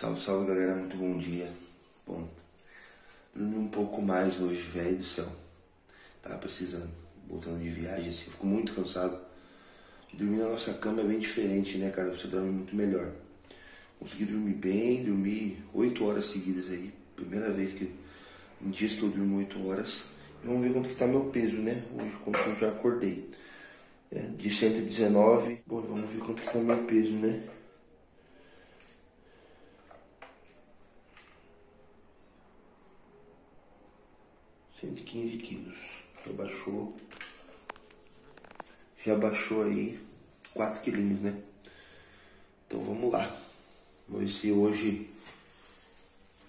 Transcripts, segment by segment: Salve, salve galera, muito bom dia. Bom, dormi um pouco mais hoje, velho do céu. Tava precisando, voltando de viagem assim, fico muito cansado. Dormir na nossa cama é bem diferente, né cara, você dorme muito melhor. Consegui dormir bem, dormi 8 horas seguidas aí. Primeira vez que, em dias que eu durmo 8 horas. E vamos ver quanto que tá meu peso, né, hoje, quanto que eu já acordei. É, de 119, bom, vamos ver quanto que tá meu peso, né. quilos, já baixou aí 4 quilinhos, né? Então vamos lá, vamos ver se hoje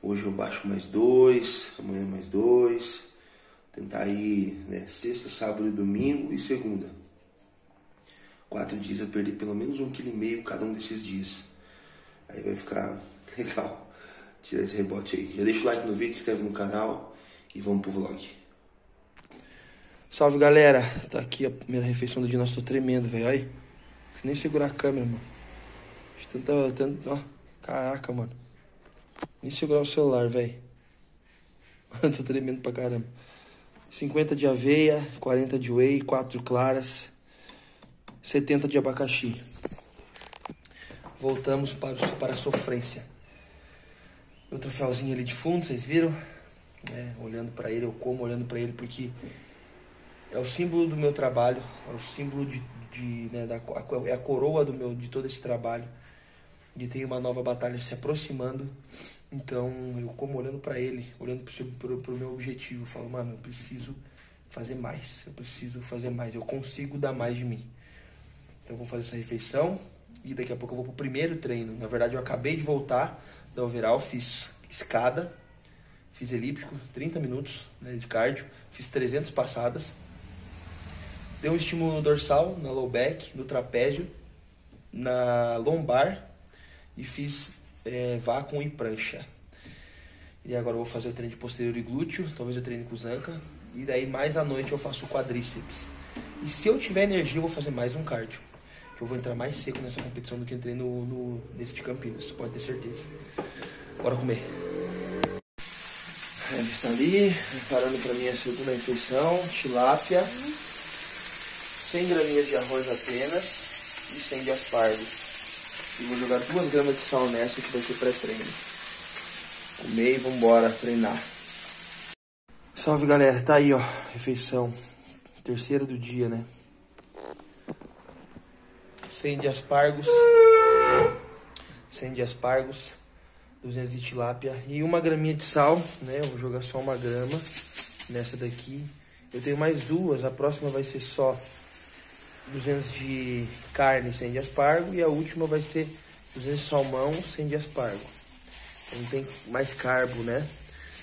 eu baixo mais 2, amanhã mais 2, tentar aí, né, sexta, sábado e domingo e segunda. 4 dias eu perdi pelo menos 1,5 kg cada um desses dias, aí vai ficar legal. Tirar esse rebote aí, já deixa o like no vídeo, se inscreve no canal e vamos pro vlog. Salve galera, tá aqui a primeira refeição do dia. Nossa, tô tremendo, velho, olha aí. Nem segurar a câmera, mano. Ó, caraca, mano. Nem segurar o celular, velho. Mano, tô tremendo pra caramba. 50 de aveia, 40 de whey, 4 claras, 70 de abacaxi. Voltamos para a sofrência. Meu troféuzinho ali de fundo, vocês viram? É, olhando pra ele, eu como olhando pra ele, porque é o símbolo do meu trabalho, é o símbolo é a coroa de todo esse trabalho, de ter uma nova batalha se aproximando. Então eu como olhando para ele, olhando pro meu objetivo, eu falo, mano, eu preciso fazer mais, eu consigo dar mais de mim. Então eu vou fazer essa refeição e daqui a pouco eu vou pro primeiro treino. Na verdade eu acabei de voltar da overall, fiz escada, fiz elíptico, 30 minutos, né, de cardio, fiz 300 passadas. Deu um estímulo no dorsal, na low back, no trapézio, na lombar e fiz vácuo e prancha. E agora eu vou fazer o treino de posterior e glúteo, talvez eu treine com Zanca. E daí mais à noite eu faço quadríceps. E se eu tiver energia eu vou fazer mais um cardio. Eu vou entrar mais seco nessa competição do que entrei nesse de Campinas, pode ter certeza. Bora comer. Ele está ali, preparando para minha segunda refeição, tilápia. 100 graminhas de arroz apenas e 100 de aspargo. E vou jogar 2 gramas de sal nessa que vai ser pré-treino. Comer e vamos embora treinar. Salve galera, tá aí ó, refeição terceira do dia, né? 100 de aspargos, 200 de tilápia e 1 graminha de sal, né? Eu vou jogar só 1 grama nessa daqui. Eu tenho mais 2, a próxima vai ser só 200 de carne, 100 de aspargo. E a última vai ser 200 de salmão, 100 de aspargo. Então não tem mais carbo, né?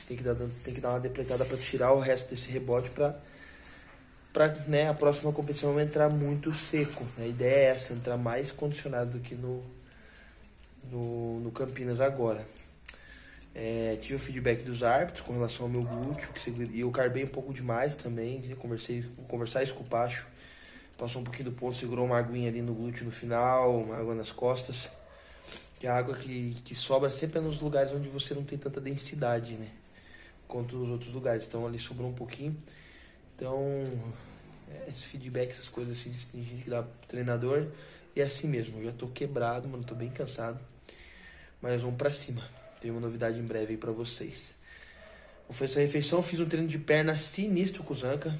Tem que dar uma depletada para tirar o resto desse rebote para né, a próxima competição vai entrar muito seco. A ideia é essa, entrar mais condicionado do que no Campinas agora. Tive o feedback dos árbitros com relação ao meu glúteo, e eu carbei um pouco demais também, conversar isso com o Pacho, passou um pouquinho do ponto, segurou uma aguinha ali no glúteo no final, uma água nas costas, que é a água que sobra sempre é nos lugares onde você não tem tanta densidade, né, quanto nos outros lugares, então ali sobrou um pouquinho, então, esse feedback, essas coisas assim, tem gente que dá treinador, e é assim mesmo, eu já tô quebrado, mano, tô bem cansado, mas vamos pra cima. Tem uma novidade em breve aí pra vocês. Vou fazer essa refeição, fiz um treino de perna sinistro com o Zanca.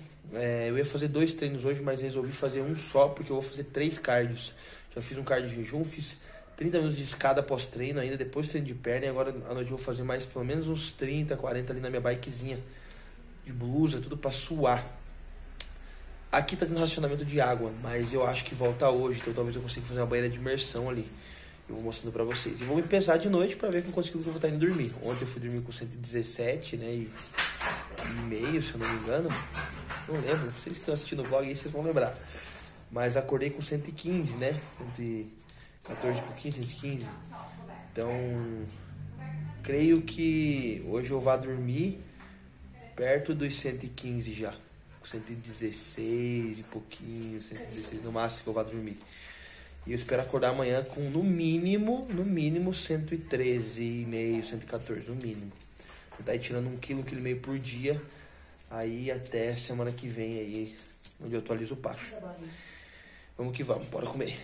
Eu ia fazer 2 treinos hoje, mas resolvi fazer um só, porque eu vou fazer 3 cardios. Já fiz um cardio de jejum, fiz 30 minutos de escada pós-treino ainda, depois treino de perna. E agora à noite eu vou fazer mais pelo menos uns 30, 40 ali na minha bikezinha. De blusa, tudo pra suar. Aqui tá tendo racionamento de água, mas eu acho que volta hoje. Então talvez eu consiga fazer uma banheira de imersão ali. Eu vou mostrando pra vocês. E vou me pesar de noite pra ver com quantos quilos eu vou estar indo dormir. Ontem eu fui dormir com 117, né? E meio, se eu não me engano. Não lembro. Vocês que estão assistindo o vlog aí, vocês vão lembrar. Mas acordei com 115, né? 114 por 15, 115. Então, creio que hoje eu vá dormir perto dos 115 já. 116 e pouquinho, 116 no máximo que eu vá dormir. E eu espero acordar amanhã com no mínimo 113,5, 114, no mínimo. Daí tirando 1,5 kg por dia, aí até semana que vem aí, onde eu atualizo o Pacho. Vamos que vamos, bora comer.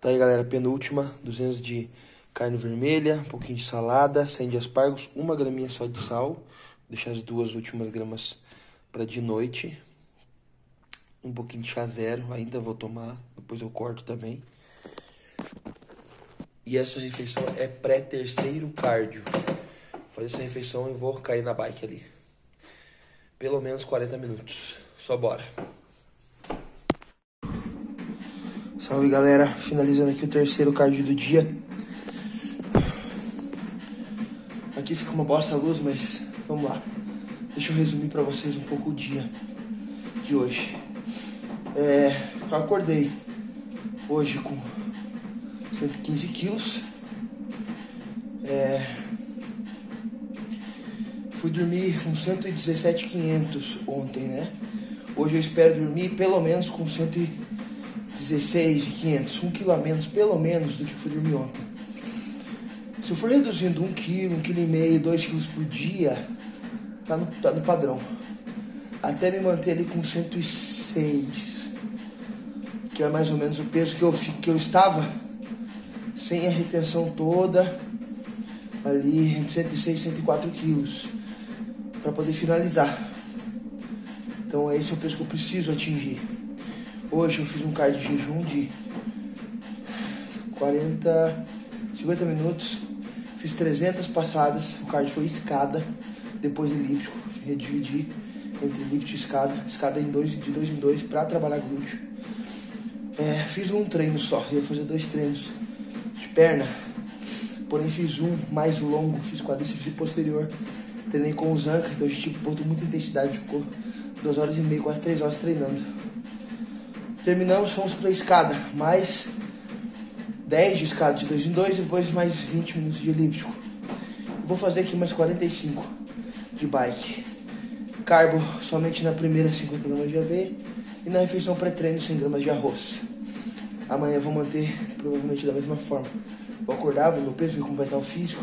Tá aí, galera, penúltima, 200 de carne vermelha, um pouquinho de salada, 100 de aspargos, 1 graminha só de sal. Vou deixar as 2 últimas gramas para de noite. Um pouquinho de chá zero, ainda vou tomar, depois eu corto também. E essa refeição é pré-terceiro cardio. Vou fazer essa refeição e vou cair na bike ali. Pelo menos 40 minutos. Só bora. Salve, galera, finalizando aqui o terceiro cardio do dia. Aqui fica uma bosta a luz, mas vamos lá. Deixa eu resumir pra vocês um pouco o dia de hoje. Eu acordei hoje com 115 quilos. Fui dormir com 117,500 ontem, né? Hoje eu espero dormir pelo menos com 116,500, 1 quilo a menos, pelo menos, do que fui dormir ontem. Se eu for reduzindo 1 quilo, 1 quilo e meio, 2 quilos por dia, tá no padrão. Até me manter ali com 106, que é mais ou menos o peso que eu estava, sem a retenção toda, ali entre 106 e 104 quilos, para poder finalizar. Então esse é o peso que eu preciso atingir. Hoje eu fiz um cardio de jejum de 50 minutos, fiz 300 passadas, o cardio foi escada, depois elíptico, redividi entre elíptico e escada de 2 em 2 para trabalhar glúteo. Fiz um treino só, ia fazer 2 treinos de perna, porém fiz um mais longo, fiz quadríceps posterior, treinei com o Zanca, então a gente botou muita intensidade, ficou 2 horas e meia, quase 3 horas treinando. Terminamos, fomos para a escada, mais 10 de escada de 2 em 2 e depois mais 20 minutos de elíptico. Vou fazer aqui mais 45 de bike. Carbo somente na primeira 50 gramas de aveia e na refeição pré-treino 100 gramas de arroz. Amanhã vou manter provavelmente da mesma forma. Vou acordar, vou ver meu peso, ver como vai estar o físico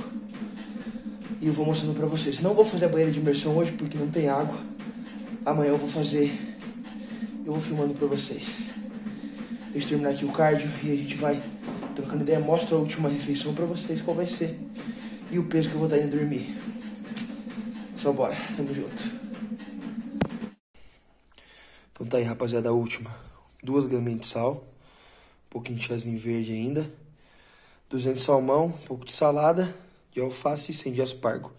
e eu vou mostrando para vocês. Não vou fazer a banheira de imersão hoje porque não tem água. Amanhã eu vou fazer... Eu vou filmando pra vocês. Deixa eu terminar aqui o cardio e a gente vai trocando ideia. Mostro a última refeição pra vocês, qual vai ser. E o peso que eu vou estar indo dormir. Só bora, tamo junto. Então tá aí, rapaziada, a última. 2 graminhas de sal. Um pouquinho de chazinho verde ainda. 200 de salmão, um pouco de salada, de alface e 100 de aspargo.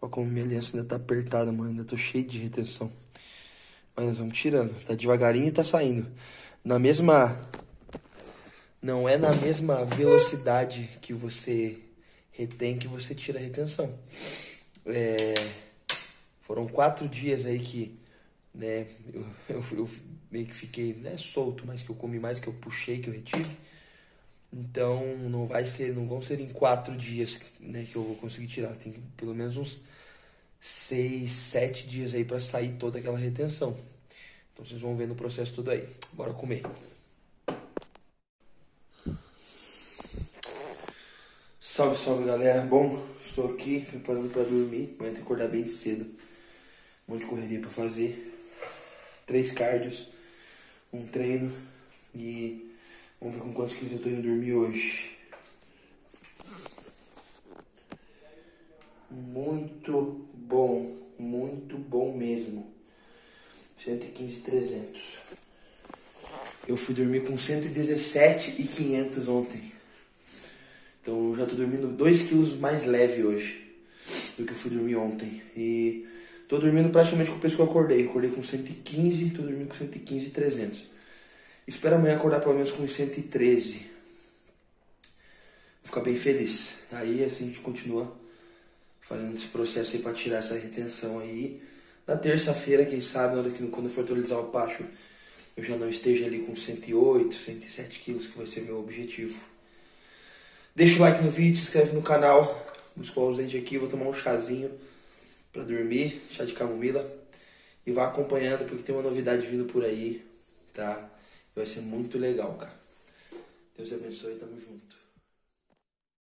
Olha como minha aliança ainda tá apertada, mano. Ainda tô cheio de retenção. Mas nós vamos tirando, tá devagarinho e tá saindo. Não é na mesma velocidade que você retém que você tira a retenção. Foram 4 dias aí que, né, eu meio que fiquei, né, solto, mas que eu comi mais, que eu puxei, que eu retive. Então não vão ser em 4 dias, né, que eu vou conseguir tirar. Tem pelo menos uns 6, 7 dias aí pra sair toda aquela retenção. Então vocês vão ver no processo tudo aí. Bora comer. Salve, salve, galera. Bom, estou aqui preparando pra dormir. Amanhã tem que acordar bem cedo. Um monte de correria pra fazer. 3 cardios. Um treino. E vamos ver com quantos quilos eu tô indo dormir hoje. Muito bom mesmo. 115,300. Eu fui dormir com 117,500 ontem. Então eu já tô dormindo 2 quilos mais leve hoje do que eu fui dormir ontem. E tô dormindo praticamente com o peso que eu acordei. Acordei com 115, tô dormindo com 115,300. Espero amanhã acordar pelo menos com 113. Vou ficar bem feliz. Aí assim a gente continua fazendo esse processo aí pra tirar essa retenção aí. Na terça-feira, quem sabe, na hora que, quando eu for atualizar o Pacho, eu já não esteja ali com 108, 107 quilos, que vai ser meu objetivo. Deixa o like no vídeo, se inscreve no canal. Vou escovar os dentes aqui, vou tomar um chazinho pra dormir, chá de camomila. E vá acompanhando, porque tem uma novidade vindo por aí, tá? Vai ser muito legal, cara. Deus abençoe e tamo junto.